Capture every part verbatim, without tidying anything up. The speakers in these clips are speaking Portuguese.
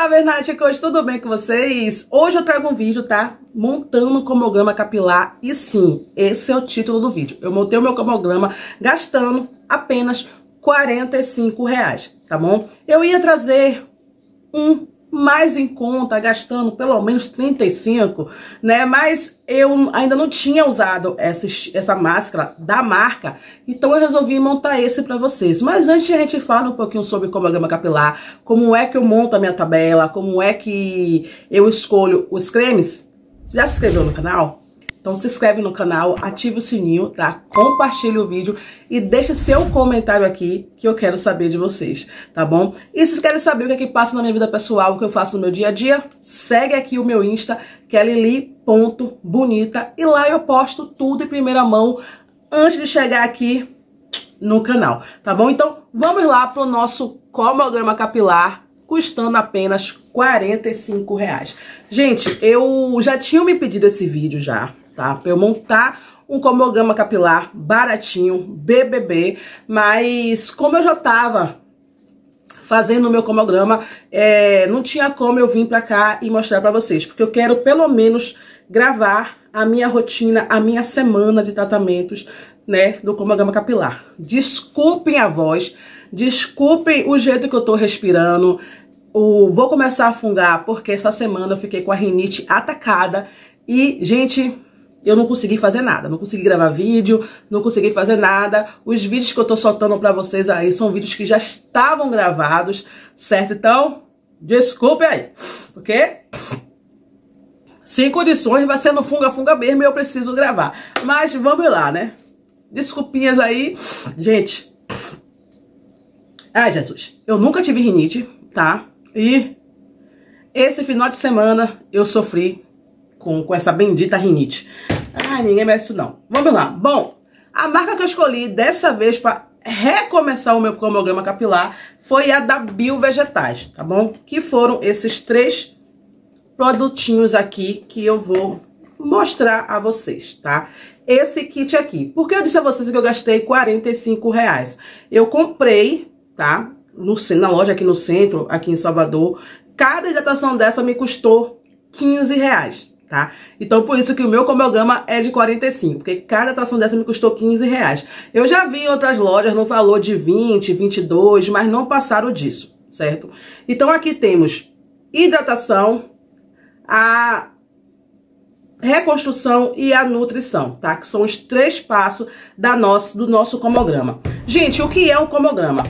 Olá, Vernáticos, tudo bem com vocês? Hoje eu trago um vídeo, tá? Montando cronograma capilar, e sim, esse é o título do vídeo. Eu montei o meu cronograma gastando apenas quarenta e cinco reais, tá bom? Eu ia trazer um mais em conta, gastando pelo menos trinta e cinco, né? Mas eu ainda não tinha usado essa, essa máscara da marca, então eu resolvi montar esse pra vocês. Mas antes a gente fala um pouquinho sobre cronograma capilar, como é que eu monto a minha tabela, como é que eu escolho os cremes. Você já se inscreveu no canal? Então se inscreve no canal, ativa o sininho, tá? Compartilha o vídeo e deixa seu comentário aqui que eu quero saber de vocês, tá bom? E se vocês querem saber o que é que passa na minha vida pessoal, o que eu faço no meu dia a dia, segue aqui o meu Insta, que é Lily ponto Bonyta, e lá eu posto tudo em primeira mão antes de chegar aqui no canal, tá bom? Então vamos lá pro nosso cronograma capilar, custando apenas quarenta e cinco reais. Gente, eu já tinha me pedido esse vídeo já, tá? Pra eu montar um cronograma capilar baratinho, B B B, mas como eu já tava fazendo o meu cronograma, é, não tinha como eu vir pra cá e mostrar pra vocês, porque eu quero pelo menos gravar a minha rotina, a minha semana de tratamentos, né, do cronograma capilar. Desculpem a voz, desculpem o jeito que eu tô respirando. O, vou começar a fungar porque essa semana eu fiquei com a rinite atacada e, gente, eu não consegui fazer nada. Não consegui gravar vídeo, não consegui fazer nada. Os vídeos que eu tô soltando pra vocês aí são vídeos que já estavam gravados, certo? Então, desculpe aí, ok? Sem condições, vai ser no funga, funga mesmo e eu preciso gravar. Mas vamos lá, né? Desculpinhas aí, gente. Ai, Jesus, eu nunca tive rinite, tá? E esse final de semana eu sofri com, com essa bendita rinite. Ai, ninguém merece isso não. Vamos lá. Bom, a marca que eu escolhi dessa vez pra recomeçar o meu cronograma capilar foi a da Bio Vegetais, tá bom? Que foram esses três produtinhos aqui que eu vou mostrar a vocês, tá? Esse kit aqui. Por que eu disse a vocês que eu gastei quarenta e cinco reais? Eu comprei, tá? No, na loja aqui no centro, aqui em Salvador, cada hidratação dessa me custou quinze reais, tá? Então, por isso que o meu cronograma é de quarenta e cinco, porque cada hidratação dessa me custou quinze reais. Eu já vi em outras lojas no valor de vinte, vinte e dois, mas não passaram disso, certo? Então, aqui temos hidratação, a reconstrução e a nutrição, tá? Que são os três passos da nosso, do nosso cronograma. Gente, o que é um cronograma?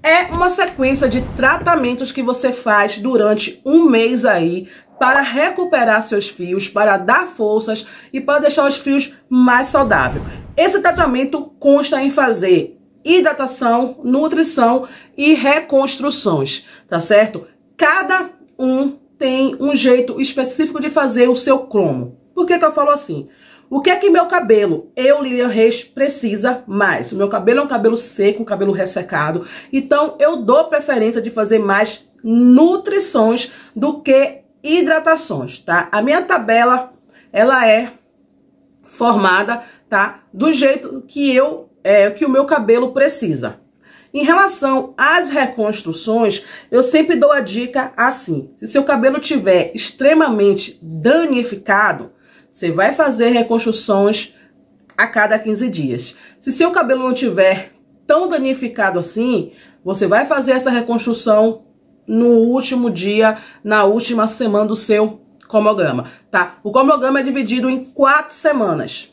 É uma sequência de tratamentos que você faz durante um mês aí para recuperar seus fios, para dar forças e para deixar os fios mais saudáveis. Esse tratamento consta em fazer hidratação, nutrição e reconstruções, tá certo? Cada um tem um jeito específico de fazer o seu cromo. Por que que eu falo assim? O que é que meu cabelo, eu, Lilian Reis, precisa mais? O meu cabelo é um cabelo seco, um cabelo ressecado. Então, eu dou preferência de fazer mais nutrições do que hidratações, tá? A minha tabela, ela é formada, tá? Do jeito que eu, é, que o meu cabelo precisa. Em relação às reconstruções, eu sempre dou a dica assim. Se seu cabelo tiver extremamente danificado, você vai fazer reconstruções a cada quinze dias. Se seu cabelo não tiver tão danificado assim, você vai fazer essa reconstrução no último dia, na última semana do seu cronograma, tá? O cronograma é dividido em quatro semanas.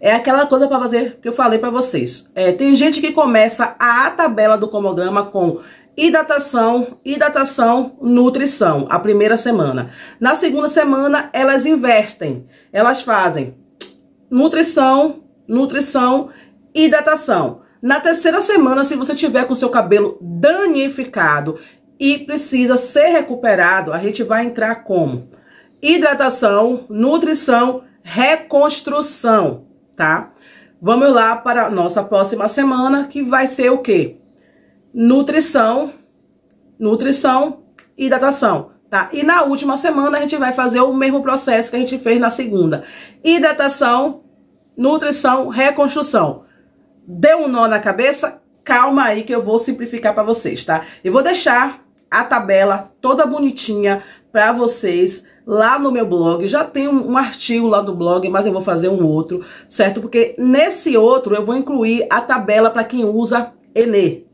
É aquela coisa para fazer que eu falei para vocês. É, tem gente que começa a tabela do cronograma com hidratação, hidratação, nutrição, a primeira semana. Na segunda semana, elas investem. Elas fazem nutrição, nutrição, hidratação. Na terceira semana, se você tiver com seu cabelo danificado e precisa ser recuperado, a gente vai entrar como hidratação, nutrição, reconstrução, tá? Vamos lá para a nossa próxima semana, que vai ser o quê? Nutrição, nutrição, hidratação, tá? E na última semana a gente vai fazer o mesmo processo que a gente fez na segunda. Hidratação, nutrição, reconstrução. Deu um nó na cabeça? Calma aí que eu vou simplificar pra vocês, tá? Eu vou deixar a tabela toda bonitinha para vocês lá no meu blog. Já tem um, um artigo lá do blog, mas eu vou fazer um outro, certo? Porque nesse outro eu vou incluir a tabela para quem usa Enem,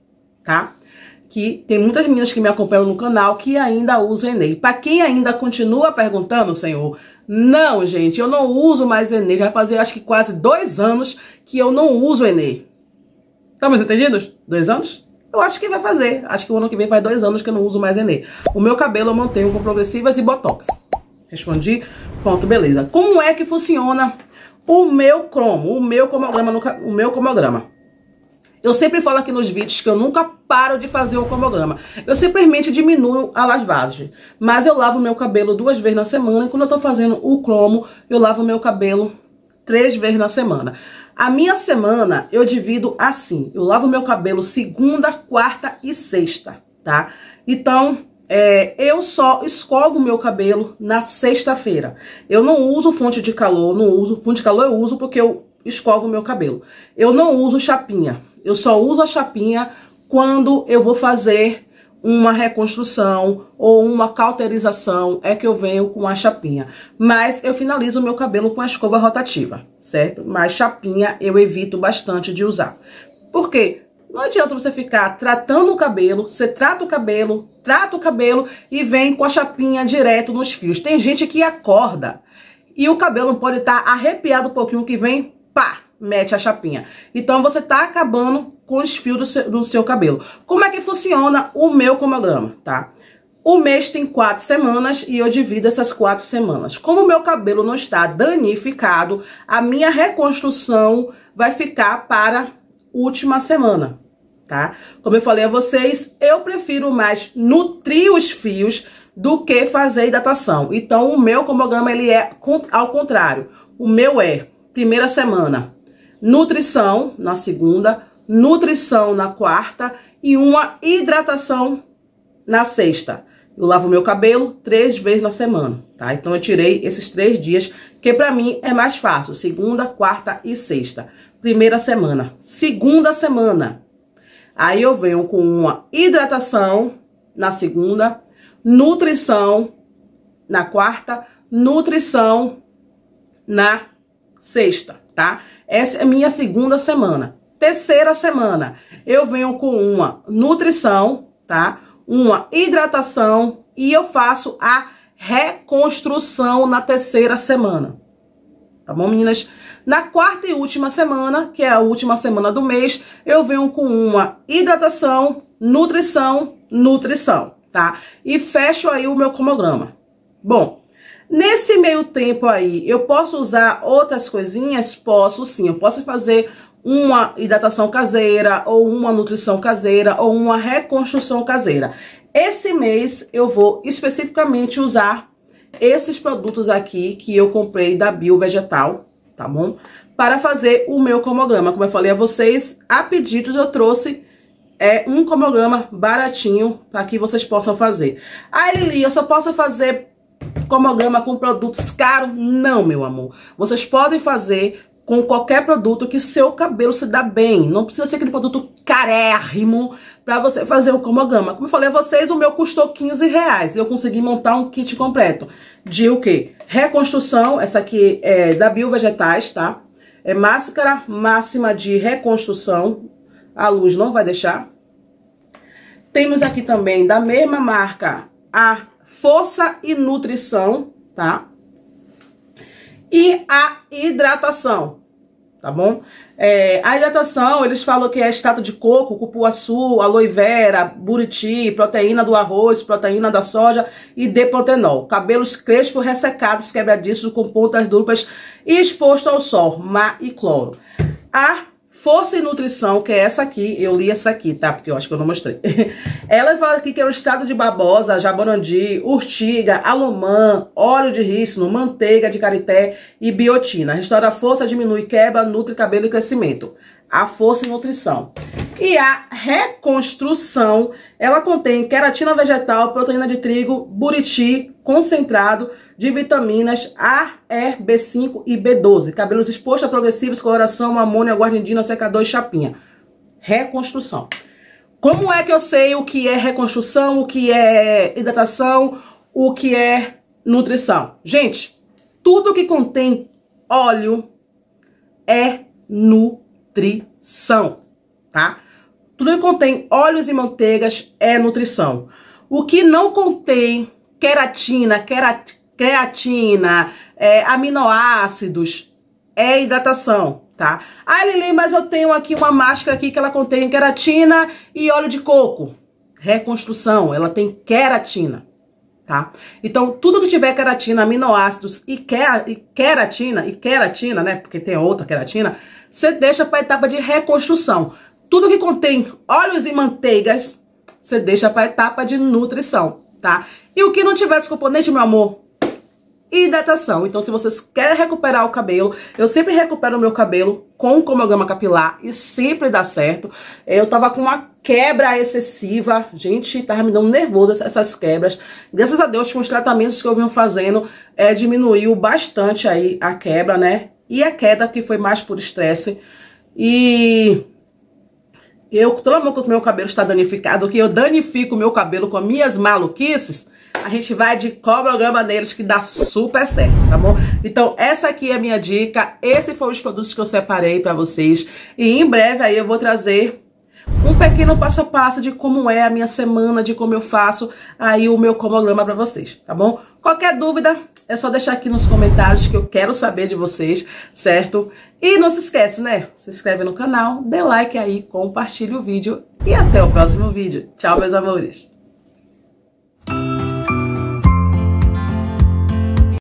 tá? Que tem muitas meninas que me acompanham no canal que ainda usam Enem. Para quem ainda continua perguntando, senhor, não, gente, eu não uso mais Enem. Já vai fazer, acho que quase dois anos que eu não uso Enem. Estamos entendidos? Dois anos? Eu acho que vai fazer. Acho que o ano que vem faz dois anos que eu não uso mais Enem. O meu cabelo eu mantenho com progressivas e botox. Respondi? Pronto, beleza. Como é que funciona o meu cromo, o meu cromograma, no, o meu cromograma? Eu sempre falo aqui nos vídeos que eu nunca paro de fazer o cromograma. Eu simplesmente diminuo a lavagem. Mas eu lavo meu cabelo duas vezes na semana. E quando eu tô fazendo o cromo, eu lavo meu cabelo três vezes na semana. A minha semana eu divido assim. Eu lavo meu cabelo segunda, quarta e sexta, tá? Então, é, eu só escovo meu cabelo na sexta-feira. Eu não uso fonte de calor, não uso. Fonte de calor eu uso porque eu escovo meu cabelo. Eu não uso chapinha. Eu só uso a chapinha quando eu vou fazer uma reconstrução ou uma cauterização, é que eu venho com a chapinha. Mas eu finalizo o meu cabelo com a escova rotativa, certo? Mas chapinha eu evito bastante de usar. Por quê? Não adianta você ficar tratando o cabelo, você trata o cabelo, trata o cabelo e vem com a chapinha direto nos fios. Tem gente que acorda e o cabelo pode estar arrepiado um pouquinho que vem, pá! Mete a chapinha. Então, você tá acabando com os fios do seu, do seu cabelo. Como é que funciona o meu cromograma, tá? O mês tem quatro semanas e eu divido essas quatro semanas. Como o meu cabelo não está danificado, a minha reconstrução vai ficar para última semana, tá? Como eu falei a vocês, eu prefiro mais nutrir os fios do que fazer hidratação. Então, o meu cromograma, ele é ao contrário. O meu é primeira semana, nutrição na segunda, nutrição na quarta e uma hidratação na sexta. Eu lavo meu cabelo três vezes na semana, tá? Então eu tirei esses três dias, que pra mim é mais fácil. Segunda, quarta e sexta. Primeira semana. Segunda semana. Aí eu venho com uma hidratação na segunda, nutrição na quarta, nutrição na sexta, tá? Essa é minha segunda semana. Terceira semana, eu venho com uma nutrição, tá? Uma hidratação e eu faço a reconstrução na terceira semana. Tá bom, meninas? Na quarta e última semana, que é a última semana do mês, eu venho com uma hidratação, nutrição, nutrição, tá? E fecho aí o meu cromograma. Bom, nesse meio tempo aí, eu posso usar outras coisinhas? Posso sim, eu posso fazer uma hidratação caseira, ou uma nutrição caseira, ou uma reconstrução caseira. Esse mês eu vou especificamente usar esses produtos aqui que eu comprei da Bio Vegetal, tá bom? Para fazer o meu cromograma. Como eu falei a vocês, a pedidos eu trouxe... É um cromograma baratinho para que vocês possam fazer. Ah, Lili, eu só posso fazer... cromograma com produtos caros? Não, meu amor. Vocês podem fazer com qualquer produto que seu cabelo se dá bem. Não precisa ser aquele produto carérrimo para você fazer um cromograma. Como eu falei a vocês, o meu custou quinze reais. Eu consegui montar um kit completo de o quê? Reconstrução. Essa aqui é da Bio Vegetais, tá? É máscara máxima de reconstrução. A luz não vai deixar. Temos aqui também da mesma marca a força e nutrição, tá? E a hidratação, tá bom? É, a hidratação, eles falam que é extrato de coco, cupuaçu, aloe vera, buriti, proteína do arroz, proteína da soja e depantenol. Cabelos crespos, ressecados, quebradiços, com pontas duplas e exposto ao sol, mar e cloro. A força e nutrição, que é essa aqui, eu li essa aqui, tá? Porque eu acho que eu não mostrei. Ela fala aqui que é o extrato de babosa, jaborandi, urtiga, alomã, óleo de rícino, manteiga de carité e biotina. Restaura a força, diminui quebra, nutre cabelo e crescimento. A força e nutrição. E a reconstrução, ela contém queratina vegetal, proteína de trigo, buriti, concentrado de vitaminas A, E, B cinco e B doze. Cabelos expostos a progressivos, coloração, amônia, guarnidina, secador e chapinha. Reconstrução. Como é que eu sei o que é reconstrução, o que é hidratação, o que é nutrição? Gente, tudo que contém óleo é nutrição, tá? Tudo que contém óleos e manteigas é nutrição. O que não contém queratina, querat, creatina, é, aminoácidos, é hidratação, tá? Ah, Lili, mas eu tenho aqui uma máscara aqui que ela contém queratina e óleo de coco. Reconstrução, ela tem queratina, tá? Então, tudo que tiver queratina, aminoácidos e, quer, e queratina, e queratina, né? Porque tem outra queratina, você deixa para a etapa de reconstrução. Tudo que contém óleos e manteigas, você deixa para a etapa de nutrição, tá? E o que não tiver esse componente, meu amor, hidratação. Então, se vocês querem recuperar o cabelo, eu sempre recupero o meu cabelo com o cronograma capilar e sempre dá certo. Eu tava com uma quebra excessiva, gente, tava me dando nervoso essas quebras. Graças a Deus, com os tratamentos que eu venho fazendo, é, diminuiu bastante aí a quebra, né? E a queda, porque foi mais por estresse. E eu, todo mundo que o meu cabelo está danificado, que eu danifico o meu cabelo com as minhas maluquices, a gente vai de cronograma neles que dá super certo, tá bom? Então, essa aqui é a minha dica. Esses foram os produtos que eu separei pra vocês. E em breve aí eu vou trazer um pequeno passo a passo de como é a minha semana, de como eu faço aí o meu cronograma pra vocês, tá bom? Qualquer dúvida, é só deixar aqui nos comentários que eu quero saber de vocês, certo? E não se esquece, né? Se inscreve no canal, dê like aí, compartilha o vídeo e até o próximo vídeo. Tchau, meus amores!